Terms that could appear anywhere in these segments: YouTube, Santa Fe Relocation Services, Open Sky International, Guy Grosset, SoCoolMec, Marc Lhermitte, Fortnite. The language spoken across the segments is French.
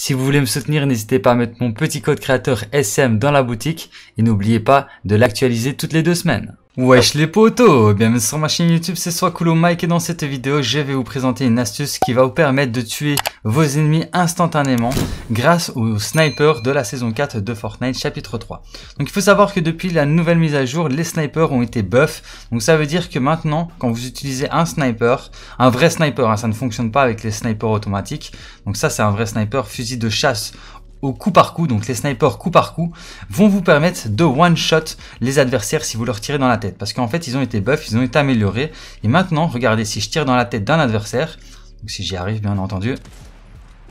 Si vous voulez me soutenir, n'hésitez pas à mettre mon petit code créateur SM dans la boutique et n'oubliez pas de l'actualiser toutes les 2 semaines. Wesh les potos, bienvenue sur ma chaîne YouTube, c'est SoCoolMec et dans cette vidéo, je vais vous présenter une astuce qui va vous permettre de tuer vos ennemis instantanément grâce au sniper de la saison 4 de Fortnite chapitre 3. Donc il faut savoir que depuis la nouvelle mise à jour, les snipers ont été buff. Donc ça veut dire que maintenant, quand vous utilisez un sniper, un vrai sniper, hein, ça ne fonctionne pas avec les snipers automatiques. Donc ça c'est un vrai sniper, fusil de chasse au coup par coup, donc les snipers coup par coup vont vous permettre de one-shot les adversaires si vous leur tirez dans la tête. Parce qu'en fait, ils ont été buffs, ils ont été améliorés. Et maintenant, regardez, si je tire dans la tête d'un adversaire, donc si j'y arrive bien entendu,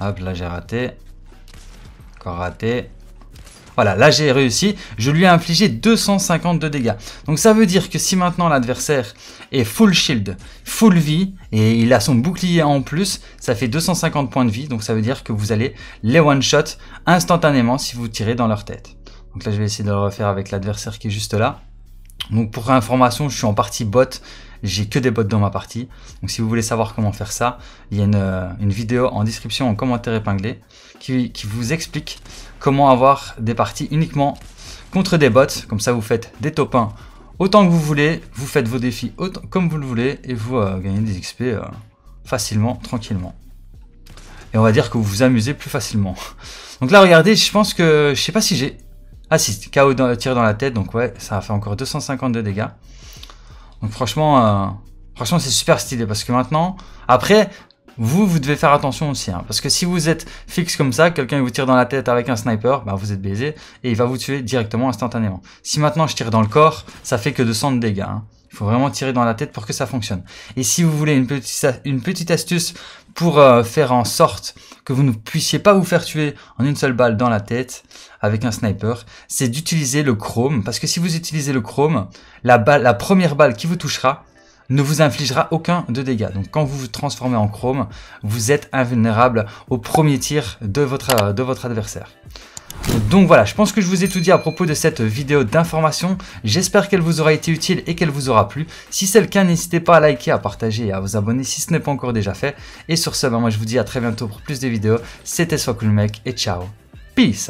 hop là j'ai raté, encore raté. Voilà, là j'ai réussi, je lui ai infligé 250 de dégâts. Donc ça veut dire que si maintenant l'adversaire est full shield, full vie, et il a son bouclier en plus, ça fait 250 points de vie. Donc ça veut dire que vous allez les one-shot instantanément si vous tirez dans leur tête. Donc là je vais essayer de le refaire avec l'adversaire qui est juste là. Donc pour information, je suis en partie bot, j'ai que des bots dans ma partie. Donc si vous voulez savoir comment faire ça, il y a une vidéo en description, en commentaire épinglé, qui vous explique comment avoir des parties uniquement contre des bots. Comme ça vous faites des top 1 autant que vous voulez, vous faites vos défis autant, comme vous le voulez, et vous gagnez des XP facilement, tranquillement. Et on va dire que vous vous amusez plus facilement. Donc là regardez, je pense que, je sais pas si j'ai... Ah si, KO tire dans la tête, donc ouais, ça a fait encore 250 de dégâts. Donc franchement, c'est super stylé parce que maintenant, après, vous devez faire attention aussi. Hein, parce que si vous êtes fixe comme ça, quelqu'un vous tire dans la tête avec un sniper, bah vous êtes baisé et il va vous tuer directement, instantanément. Si maintenant je tire dans le corps, ça fait que 200 de dégâts. Hein. Il faut vraiment tirer dans la tête pour que ça fonctionne. Et si vous voulez une petite astuce pour faire en sorte que vous ne puissiez pas vous faire tuer en une seule balle dans la tête avec un sniper, c'est d'utiliser le chrome. Parce que si vous utilisez le chrome, la première balle qui vous touchera ne vous infligera aucun de dégâts. Donc quand vous vous transformez en chrome, vous êtes invulnérable au premier tir de votre adversaire. Donc voilà, je pense que je vous ai tout dit à propos de cette vidéo d'information. J'espère qu'elle vous aura été utile et qu'elle vous aura plu. Si c'est le cas, n'hésitez pas à liker, à partager et à vous abonner si ce n'est pas encore déjà fait. Et sur ce, moi je vous dis à très bientôt pour plus de vidéos. C'était SoCoolMec et ciao. Peace.